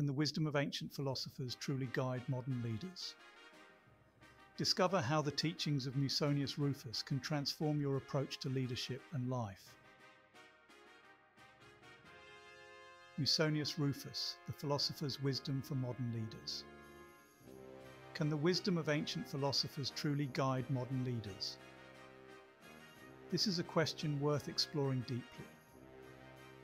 can the wisdom of ancient philosophers truly guide modern leaders? Discover how the teachings of Musonius Rufus can transform your approach to leadership and life. Musonius Rufus, the philosopher's wisdom for modern leaders. Can the wisdom of ancient philosophers truly guide modern leaders? This is a question worth exploring deeply.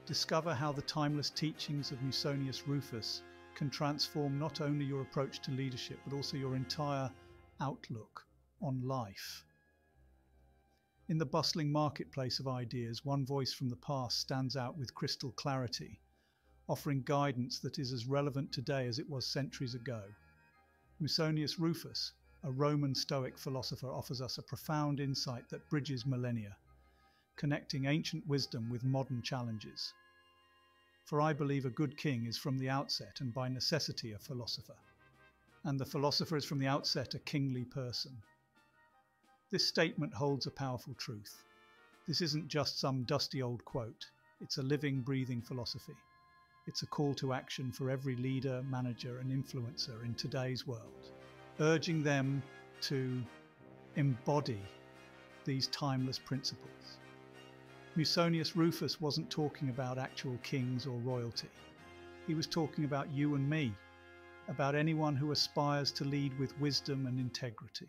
Discover how the timeless teachings of Musonius Rufus can transform not only your approach to leadership, but also your entire outlook on life. In the bustling marketplace of ideas, one voice from the past stands out with crystal clarity, offering guidance that is as relevant today as it was centuries ago. Musonius Rufus, a Roman Stoic philosopher, offers us a profound insight that bridges millennia, connecting ancient wisdom with modern challenges. For I believe a good king is from the outset and by necessity a philosopher, and the philosopher is from the outset a kingly person. This statement holds a powerful truth. This isn't just some dusty old quote, it's a living, breathing philosophy. It's a call to action for every leader, manager and influencer in today's world, urging them to embody these timeless principles. Musonius Rufus wasn't talking about actual kings or royalty. He was talking about you and me, about anyone who aspires to lead with wisdom and integrity.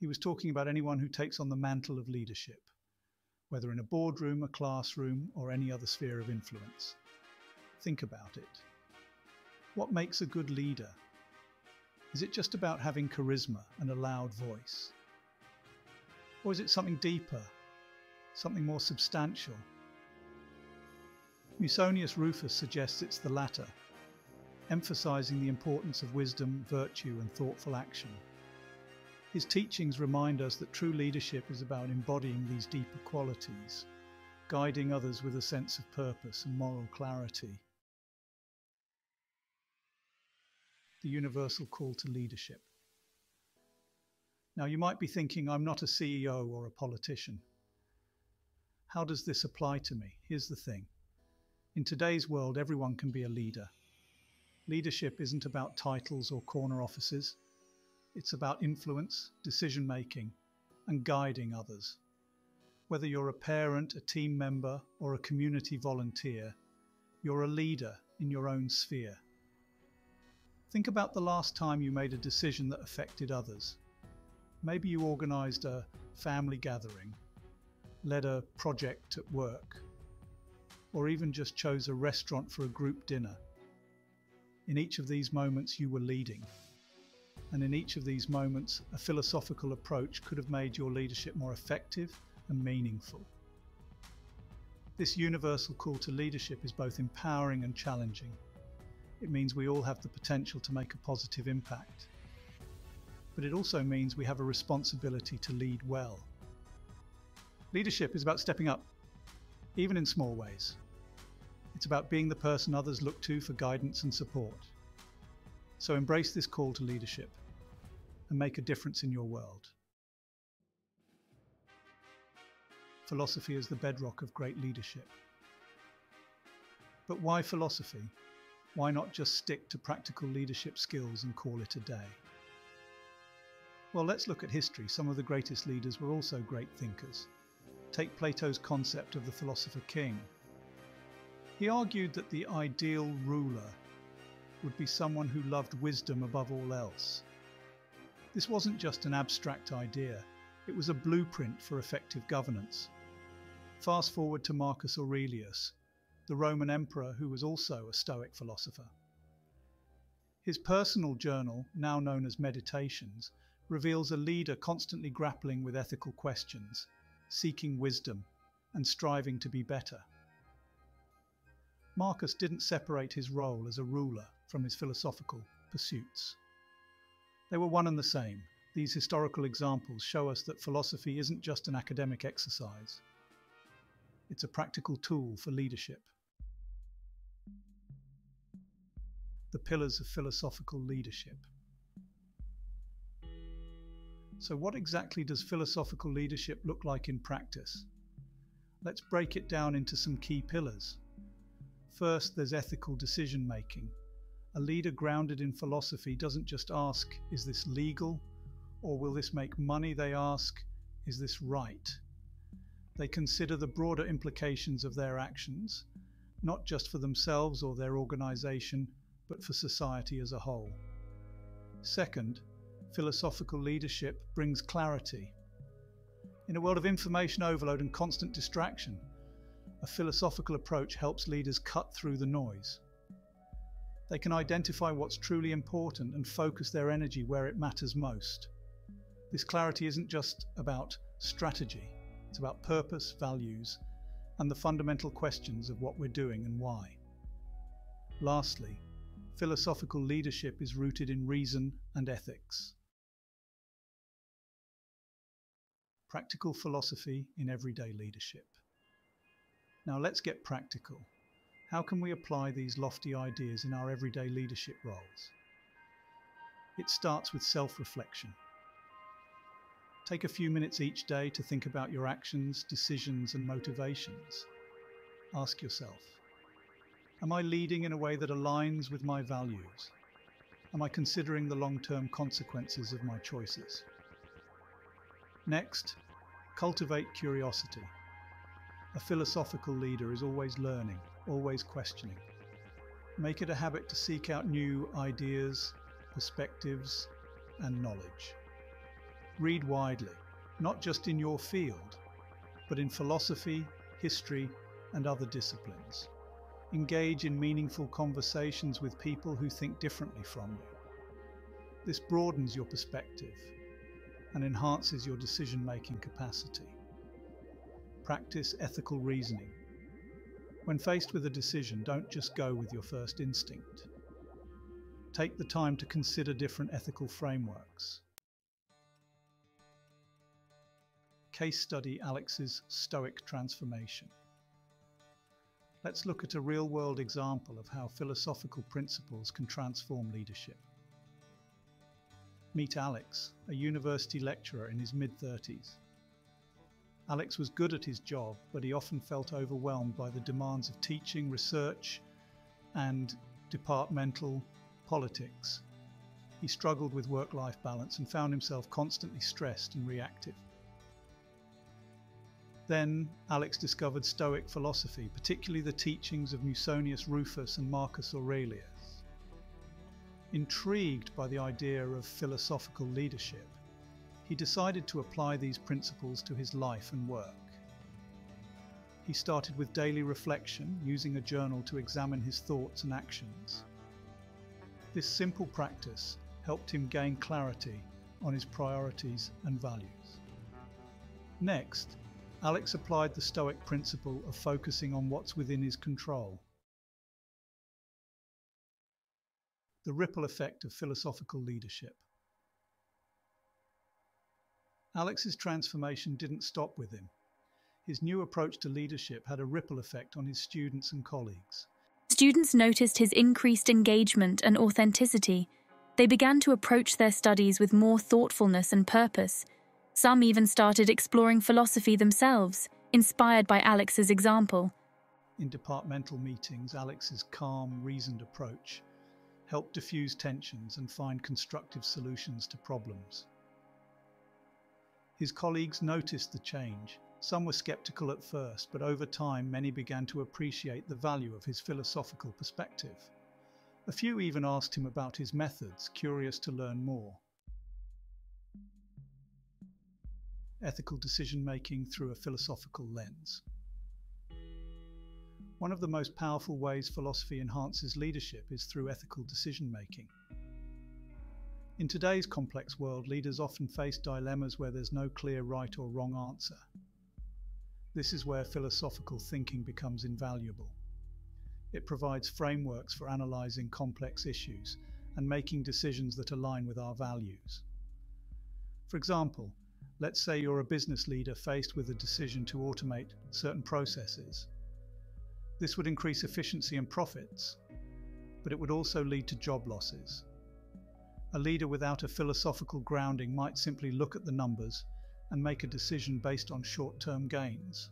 He was talking about anyone who takes on the mantle of leadership, whether in a boardroom, a classroom, or any other sphere of influence. Think about it. What makes a good leader? Is it just about having charisma and a loud voice? Or is it something deeper? Something more substantial? Musonius Rufus suggests it's the latter, emphasizing the importance of wisdom, virtue, and thoughtful action. His teachings remind us that true leadership is about embodying these deeper qualities, guiding others with a sense of purpose and moral clarity. The universal call to leadership. Now you might be thinking, I'm not a CEO or a politician. How does this apply to me? Here's the thing. In today's world, everyone can be a leader. Leadership isn't about titles or corner offices. It's about influence, decision-making, and guiding others. Whether you're a parent, a team member, or a community volunteer, you're a leader in your own sphere. Think about the last time you made a decision that affected others. Maybe you organized a family gathering, led a project at work, or even just chose a restaurant for a group dinner. In each of these moments you were leading, and in each of these moments a philosophical approach could have made your leadership more effective and meaningful. This universal call to leadership is both empowering and challenging. It means we all have the potential to make a positive impact, but it also means we have a responsibility to lead well. Leadership is about stepping up, even in small ways. It's about being the person others look to for guidance and support. So embrace this call to leadership and make a difference in your world. Philosophy is the bedrock of great leadership. But why philosophy? Why not just stick to practical leadership skills and call it a day? Well, let's look at history. Some of the greatest leaders were also great thinkers. Take Plato's concept of the philosopher king. He argued that the ideal ruler would be someone who loved wisdom above all else. This wasn't just an abstract idea, it was a blueprint for effective governance. Fast forward to Marcus Aurelius, the Roman emperor who was also a Stoic philosopher. His personal journal, now known as Meditations, reveals a leader constantly grappling with ethical questions, seeking wisdom and striving to be better. Marcus didn't separate his role as a ruler from his philosophical pursuits. They were one and the same. These historical examples show us that philosophy isn't just an academic exercise. It's a practical tool for leadership. The pillars of philosophical leadership. So what exactly does philosophical leadership look like in practice? Let's break it down into some key pillars. First, there's ethical decision-making, A leader grounded in philosophy doesn't just ask, is this legal? Or will this make money? They ask, is this right? They consider the broader implications of their actions, not just for themselves or their organization, but for society as a whole. Second, philosophical leadership brings clarity. In a world of information overload and constant distraction, a philosophical approach helps leaders cut through the noise. They can identify what's truly important and focus their energy where it matters most. This clarity isn't just about strategy, it's about purpose, values, and the fundamental questions of what we're doing and why. Lastly, philosophical leadership is rooted in reason and ethics. Practical philosophy in everyday leadership. Now let's get practical. How can we apply these lofty ideas in our everyday leadership roles? It starts with self-reflection. Take a few minutes each day to think about your actions, decisions, and motivations. Ask yourself, am I leading in a way that aligns with my values? Am I considering the long-term consequences of my choices? Next, cultivate curiosity. A philosophical leader is always learning, always questioning. Make it a habit to seek out new ideas, perspectives, and knowledge. Read widely, not just in your field, but in philosophy, history, and other disciplines. Engage in meaningful conversations with people who think differently from you. This broadens your perspective and enhances your decision-making capacity. Practice ethical reasoning. When faced with a decision, don't just go with your first instinct. Take the time to consider different ethical frameworks. Case study: Alex's Stoic transformation. Let's look at a real-world example of how philosophical principles can transform leadership. Meet Alex, a university lecturer in his mid-30s. Alex was good at his job, but he often felt overwhelmed by the demands of teaching, research, and departmental politics. He struggled with work-life balance and found himself constantly stressed and reactive. Then Alex discovered Stoic philosophy, particularly the teachings of Musonius Rufus and Marcus Aurelius. Intrigued by the idea of philosophical leadership, he decided to apply these principles to his life and work. He started with daily reflection, using a journal to examine his thoughts and actions. This simple practice helped him gain clarity on his priorities and values. Next, Alex applied the Stoic principle of focusing on what's within his control. The ripple effect of philosophical leadership. Alex's transformation didn't stop with him. His new approach to leadership had a ripple effect on his students and colleagues. Students noticed his increased engagement and authenticity. They began to approach their studies with more thoughtfulness and purpose. Some even started exploring philosophy themselves, inspired by Alex's example. In departmental meetings, Alex's calm, reasoned approach helped diffuse tensions and find constructive solutions to problems. His colleagues noticed the change. Some were skeptical at first, but over time, many began to appreciate the value of his philosophical perspective. A few even asked him about his methods, curious to learn more. Ethical decision-making through a philosophical lens. One of the most powerful ways philosophy enhances leadership is through ethical decision-making. In today's complex world, leaders often face dilemmas where there's no clear right or wrong answer. This is where philosophical thinking becomes invaluable. It provides frameworks for analysing complex issues and making decisions that align with our values. For example, let's say you're a business leader faced with a decision to automate certain processes. This would increase efficiency and profits, but it would also lead to job losses. A leader without a philosophical grounding might simply look at the numbers and make a decision based on short-term gains.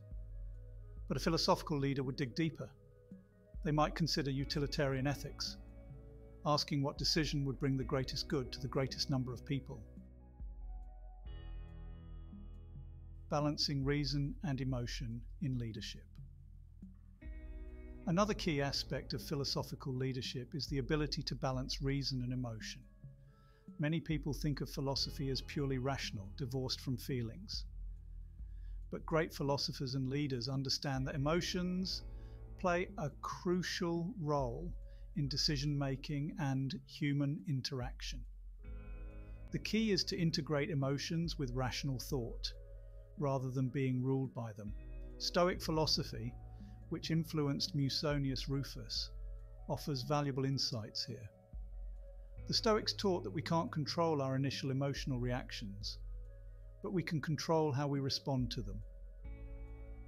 But a philosophical leader would dig deeper. They might consider utilitarian ethics, asking what decision would bring the greatest good to the greatest number of people. Balancing reason and emotion in leadership. Another key aspect of philosophical leadership is the ability to balance reason and emotion. Many people think of philosophy as purely rational, divorced from feelings. But great philosophers and leaders understand that emotions play a crucial role in decision-making and human interaction. The key is to integrate emotions with rational thought, rather than being ruled by them. Stoic philosophy, which influenced Musonius Rufus, offers valuable insights here. The Stoics taught that we can't control our initial emotional reactions, but we can control how we respond to them.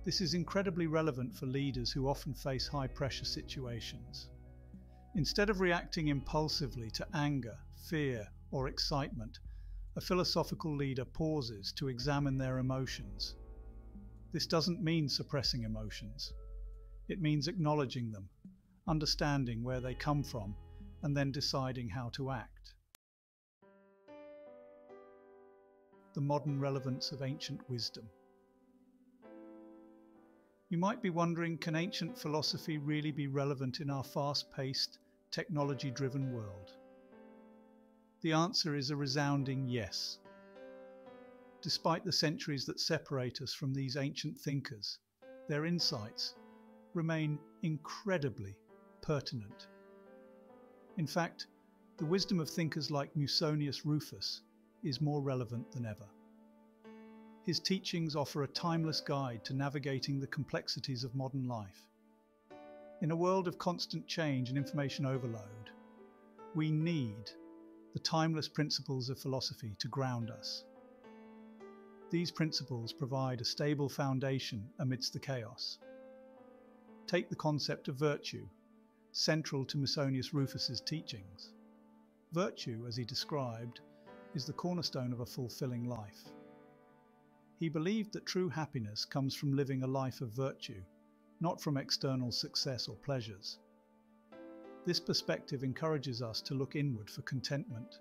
This is incredibly relevant for leaders who often face high-pressure situations. Instead of reacting impulsively to anger, fear, or excitement, a philosophical leader pauses to examine their emotions. This doesn't mean suppressing emotions. It means acknowledging them, understanding where they come from, and then deciding how to act. The modern relevance of ancient wisdom. You might be wondering, can ancient philosophy really be relevant in our fast-paced, technology-driven world? The answer is a resounding yes. Despite the centuries that separate us from these ancient thinkers, their insights remain incredibly pertinent. In fact, the wisdom of thinkers like Musonius Rufus is more relevant than ever. His teachings offer a timeless guide to navigating the complexities of modern life. In a world of constant change and information overload, we need the timeless principles of philosophy to ground us. These principles provide a stable foundation amidst the chaos. Take the concept of virtue, central to Musonius Rufus's teachings. Virtue, as he described, is the cornerstone of a fulfilling life. He believed that true happiness comes from living a life of virtue, not from external success or pleasures. This perspective encourages us to look inward for contentment.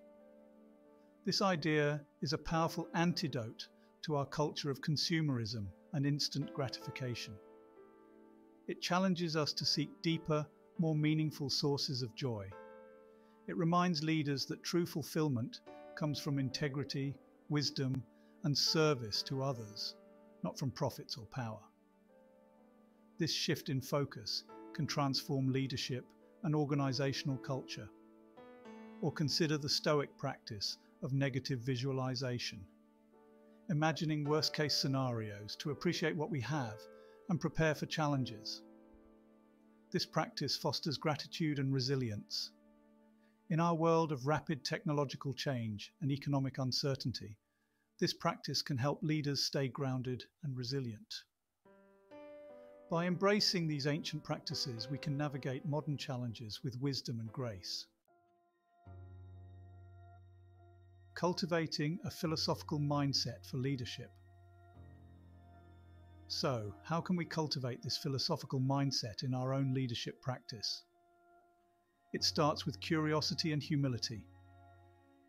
This idea is a powerful antidote to our culture of consumerism and instant gratification. It challenges us to seek deeper, more meaningful sources of joy. It reminds leaders that true fulfillment comes from integrity, wisdom, and service to others, not from profits or power. This shift in focus can transform leadership and organizational culture. Or consider the Stoic practice of negative visualization, imagining worst-case scenarios to appreciate what we have and prepare for challenges. This practice fosters gratitude and resilience. In our world of rapid technological change and economic uncertainty, this practice can help leaders stay grounded and resilient. By embracing these ancient practices, we can navigate modern challenges with wisdom and grace. Cultivating a philosophical mindset for leadership. So, how can we cultivate this philosophical mindset in our own leadership practice? It starts with curiosity and humility.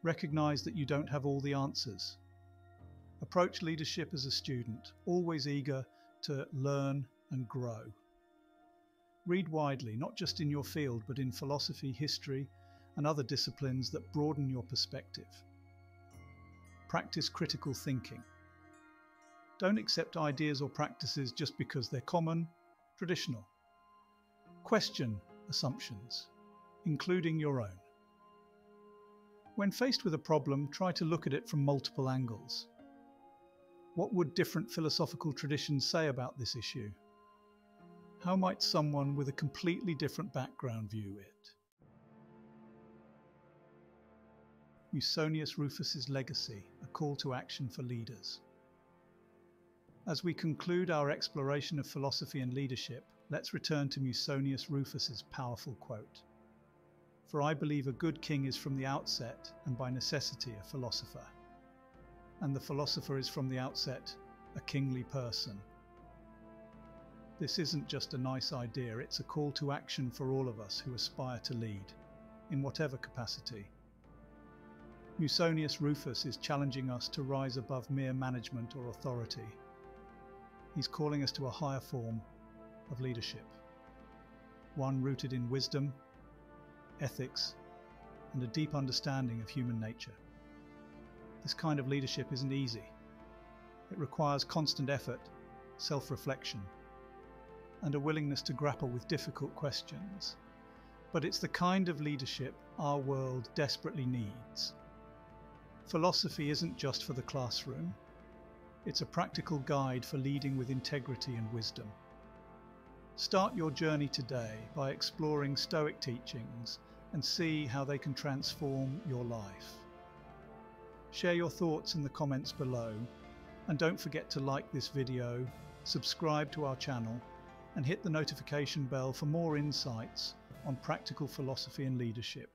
Recognize that you don't have all the answers. Approach leadership as a student, always eager to learn and grow. Read widely, not just in your field, but in philosophy, history, and other disciplines that broaden your perspective. Practice critical thinking. Don't accept ideas or practices just because they're common, traditional. Question assumptions, including your own. When faced with a problem, try to look at it from multiple angles. What would different philosophical traditions say about this issue? How might someone with a completely different background view it? Musonius Rufus's legacy, a call to action for leaders. As we conclude our exploration of philosophy and leadership, let's return to Musonius Rufus's powerful quote. "For I believe a good king is from the outset and by necessity a philosopher. And the philosopher is from the outset a kingly person." This isn't just a nice idea, it's a call to action for all of us who aspire to lead. in whatever capacity. Musonius Rufus is challenging us to rise above mere management or authority. He's calling us to a higher form of leadership, one rooted in wisdom, ethics, and a deep understanding of human nature. This kind of leadership isn't easy. It requires constant effort, self-reflection, and a willingness to grapple with difficult questions. But it's the kind of leadership our world desperately needs. Philosophy isn't just for the classroom. It's a practical guide for leading with integrity and wisdom. Start your journey today by exploring Stoic teachings and see how they can transform your life. Share your thoughts in the comments below, and don't forget to like this video, subscribe to our channel, and hit the notification bell for more insights on practical philosophy and leadership.